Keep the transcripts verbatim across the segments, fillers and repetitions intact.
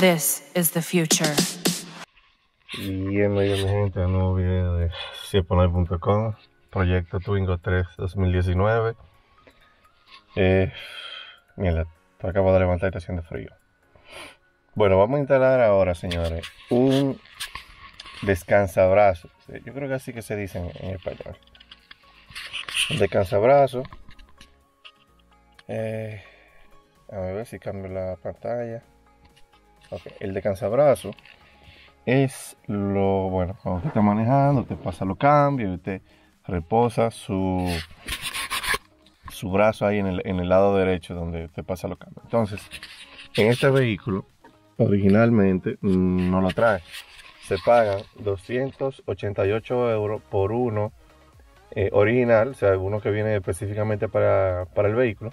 This is the future. Y en medio de mi gente, un nuevo video de Siponay punto com, proyecto Twingo tres dos mil diecinueve. Eh, mira, te acabo de levantar y está haciendo frío. Bueno, vamos a instalar ahora, señores, un descansabrazos. Yo creo que así que se dice en, en español. Un descansabrazos. Eh, a ver si cambio la pantalla. Okay. El descansabrazos es lo bueno, cuando usted está manejando, usted pasa los cambios, usted reposa su su brazo ahí en el, en el lado derecho donde usted pasa los cambios. Entonces, en este vehículo originalmente no lo trae. Se pagan doscientos ochenta y ocho euros por uno eh, original, o sea, uno que viene específicamente para, para el vehículo.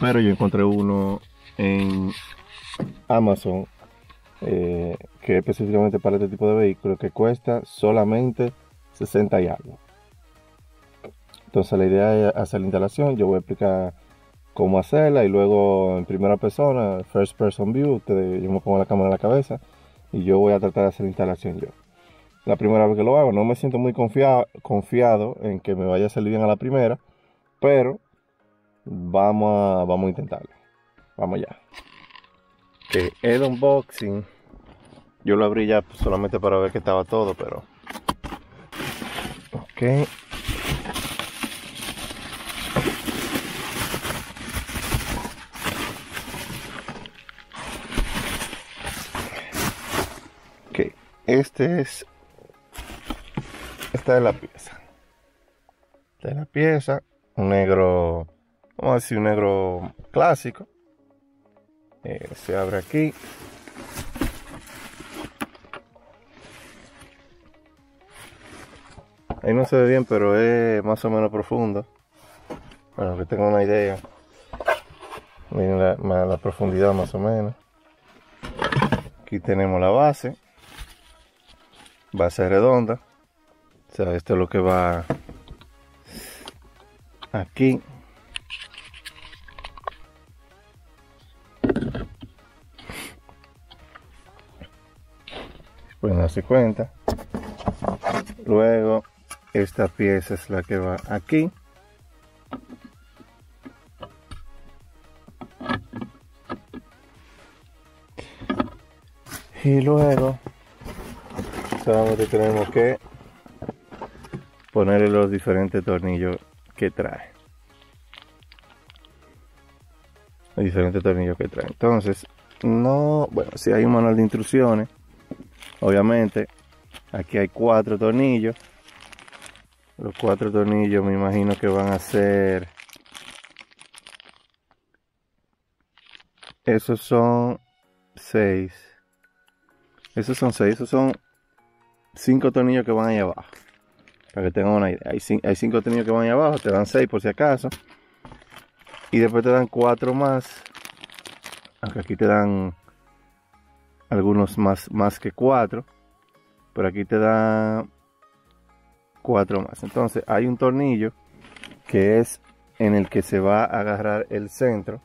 Pero yo encontré uno en Amazon eh, que específicamente para este tipo de vehículos, que cuesta solamente sesenta y algo. Entonces la idea es hacer la instalación. Yo voy a explicar cómo hacerla y luego en primera persona, first person view, ustedes, yo me pongo la cámara en la cabeza y yo voy a tratar de hacer la instalación yo. La primera vez que lo hago, no me siento muy confiado, confiado en que me vaya a salir bien a la primera, pero vamos a, vamos a intentarlo. Vamos allá. Okay, el unboxing yo lo abrí ya solamente para ver que estaba todo, pero ok, okay. Este es esta es la pieza esta es la pieza un negro, vamos a decir un negro clásico. Eh, se abre aquí. Ahí no se ve bien, pero es más o menos profundo. Bueno, que tengo una idea. Miren la, la profundidad más o menos. Aquí tenemos la base. Base redonda. O sea, esto es lo que va aquí. Pueden darse cuenta. Luego esta pieza es la que va aquí. Y luego solamente tenemos que ponerle los diferentes tornillos que trae. Los diferentes tornillos que trae. Entonces, no, bueno, si hay un manual de instrucciones. Obviamente, aquí hay cuatro tornillos. Los cuatro tornillos me imagino que van a ser... Esos son seis. Esos son seis. Esos son cinco tornillos que van allá abajo. Para que tengan una idea. Hay cinco, hay cinco tornillos que van allá abajo. Te dan seis por si acaso. Y después te dan cuatro más. Aunque aquí te dan... algunos más, más que cuatro, pero aquí te da cuatro más. Entonces hay un tornillo que es en el que se va a agarrar el centro,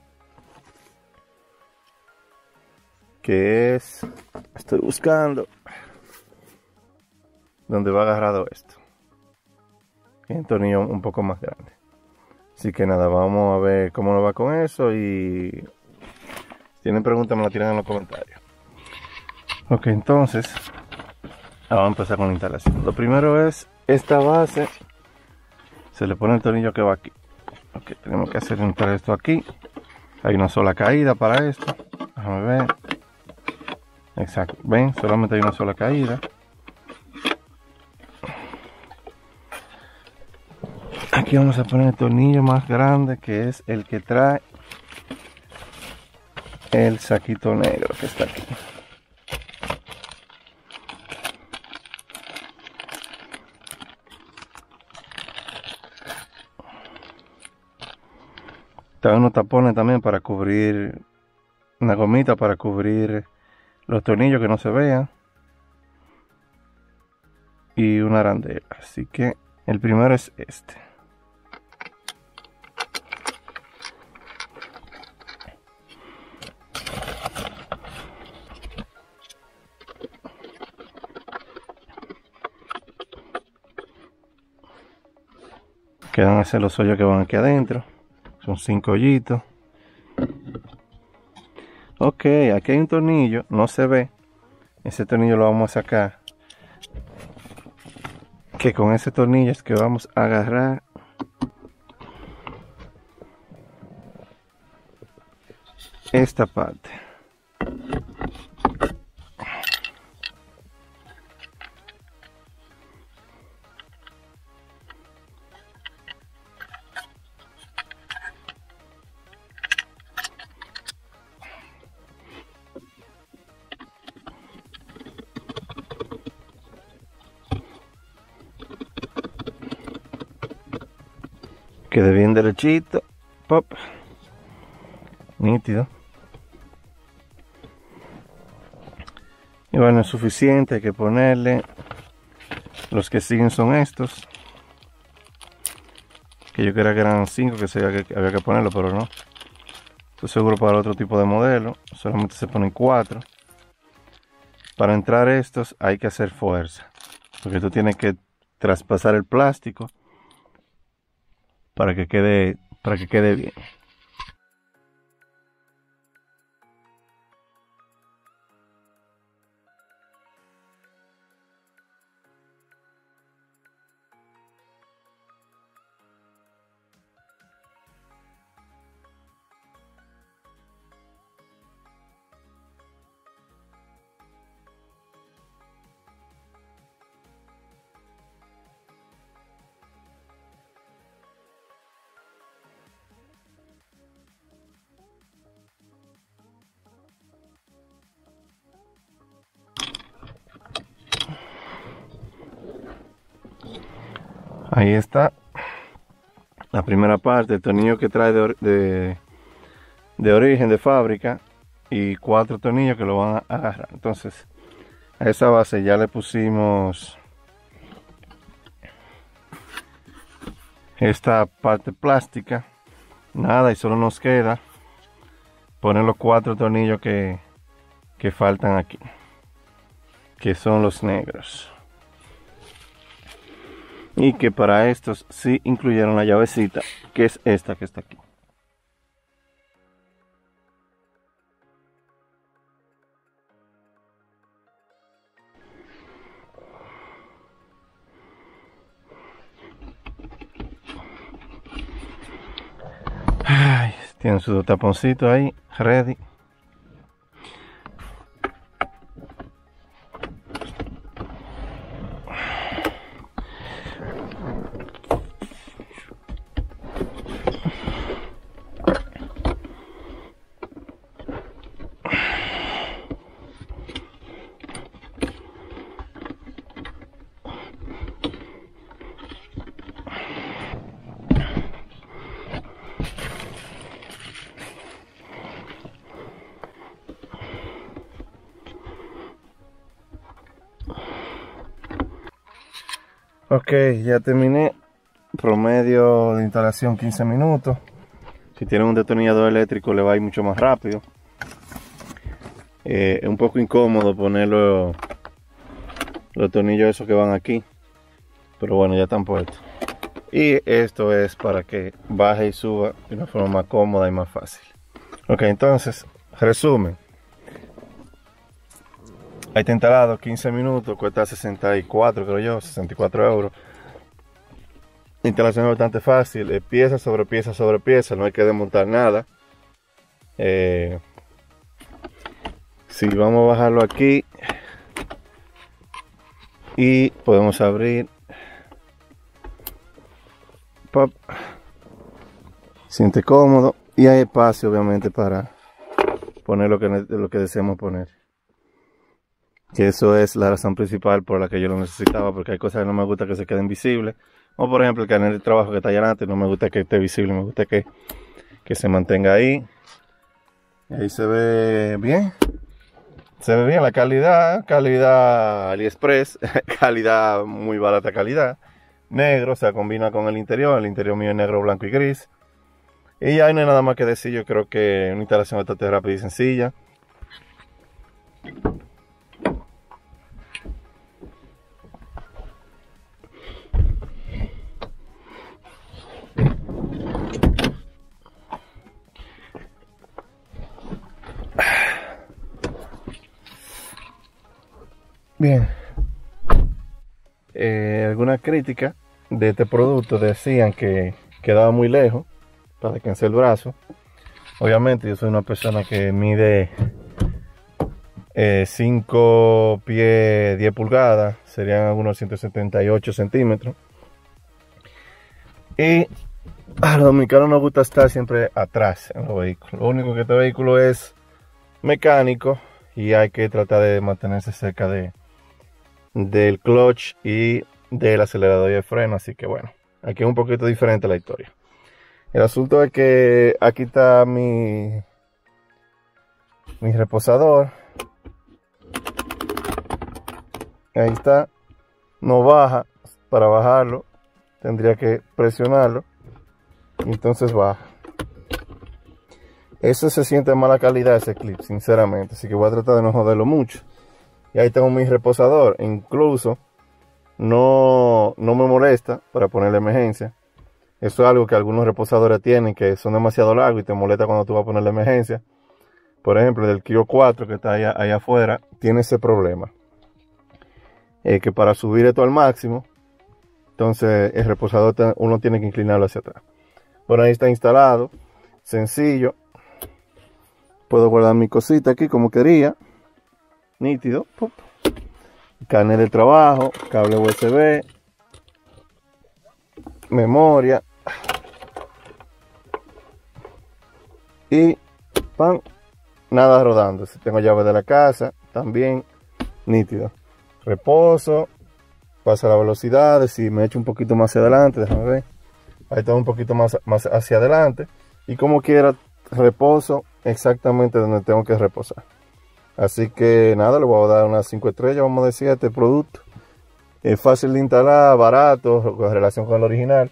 que es, estoy buscando donde va agarrado esto. Es un tornillo un poco más grande, así que nada, vamos a ver cómo nos va con eso, y si tienen preguntas me la tiran en los comentarios. Ok, entonces vamos a empezar con la instalación. Lo primero es esta base. Se le pone el tornillo que va aquí. Ok, tenemos que hacer entrar esto aquí. Hay una sola caída para esto. Déjame ver. Exacto, ven, solamente hay una sola caída. Aquí vamos a poner el tornillo más grande, que es el que trae el saquito negro que está aquí. Unos tapones también para cubrir, una gomita para cubrir los tornillos que no se vean, y una arandela. Así que el primero es este. quedan a hacer los hoyos que van aquí adentro. Son cinco hoyitos. Ok, aquí hay un tornillo, no se ve. Ese tornillo lo vamos a sacar. Que con ese tornillo es que vamos a agarrar. Esta parte. Quede bien derechito, pop, nítido. Y bueno, es suficiente, hay que ponerle. Los que siguen son estos, que yo creía que eran cinco, que se había que, había que ponerlo, pero no. Estoy seguro para otro tipo de modelo, solamente se ponen cuatro. Para entrar estos hay que hacer fuerza, porque tú tienes que traspasar el plástico para que quede, para que quede bien. Ahí está la primera parte, el tornillo que trae de, de, de origen, de fábrica, y cuatro tornillos que lo van a agarrar. Entonces, a esa base ya le pusimos esta parte plástica. Nada, y solo nos queda poner los cuatro tornillos que, que faltan aquí, que son los negros. Y que para estos sí incluyeron la llavecita, que es esta que está aquí. Ay, tienen su taponcito ahí, ready. Ok, ya terminé. Promedio de instalación quince minutos. Si tienen un detornillador eléctrico le va a ir mucho más rápido. Eh, es un poco incómodo poner los, los tornillos esos que van aquí, pero bueno, ya están puestos. Y esto es para que baje y suba de una forma más cómoda y más fácil. Ok, entonces, resumen. Ahí está instalado, quince minutos, cuesta sesenta y cuatro, creo yo, sesenta y cuatro euros. Instalación bastante fácil, eh, pieza sobre pieza sobre pieza, no hay que desmontar nada. Eh, si sí, vamos a bajarlo aquí y podemos abrir. Pop. Siente cómodo y hay espacio, obviamente, para poner lo que, lo que deseamos poner. Que eso es la razón principal por la que yo lo necesitaba, porque hay cosas que no me gusta que se queden visibles. O por ejemplo el canal de trabajo que está allá adelante, no me gusta que esté visible, me gusta que, que se mantenga ahí. Ahí se ve bien. Se ve bien la calidad, calidad AliExpress, calidad muy barata calidad. Negro, o sea, combina con el interior, el interior mío es negro, blanco y gris. Y ya no hay nada más que decir, yo creo que una instalación bastante rápida y sencilla. Bien, eh, algunas críticas de este producto decían que quedaba muy lejos para descansar el brazo. Obviamente yo soy una persona que mide eh, cinco pies diez pulgadas, serían algunos ciento setenta y ocho centímetros, y a los dominicanos nos gusta estar siempre atrás en los vehículos. Lo único que este vehículo es mecánico y hay que tratar de mantenerse cerca de del clutch y del acelerador y el freno. Así que bueno, aquí es un poquito diferente la historia. El asunto es que aquí está mi mi reposador, ahí está, no baja. Para bajarlo tendría que presionarlo, entonces baja. Eso se siente en mala calidad, ese clip, sinceramente, así que voy a tratar de no joderlo mucho. Y ahí tengo mi reposador, incluso no, no me molesta para ponerle emergencia. Eso es algo que algunos reposadores tienen, que son demasiado largos y te molesta cuando tú vas a poner la emergencia. Por ejemplo, el del Kio cuatro que está allá, allá afuera, tiene ese problema. Eh, que para subir esto al máximo, entonces el reposador uno tiene que inclinarlo hacia atrás. Bueno, ahí está instalado, sencillo. Puedo guardar mi cosita aquí como quería. Nítido. Pop. Carnet de trabajo, cable U S B, memoria y pan, nada rodando. Si tengo llave de la casa, también nítido. Reposo, pasa la velocidad. Si me echo un poquito más hacia adelante, déjame ver. Ahí está un poquito más, más hacia adelante. Y como quiera, reposo exactamente donde tengo que reposar. Así que nada, le voy a dar unas cinco estrellas, vamos a decir, a este producto. Es fácil de instalar, barato, con relación con el original.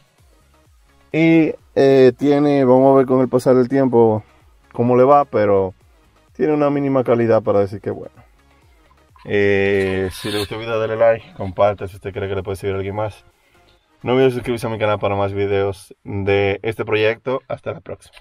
Y eh, tiene, vamos a ver con el pasar del tiempo cómo le va, pero tiene una mínima calidad para decir que bueno. Eh, si le gustó el video, dale like, comparte si usted cree que le puede servir a alguien más. No olviden suscribirse a mi canal para más videos de este proyecto. Hasta la próxima.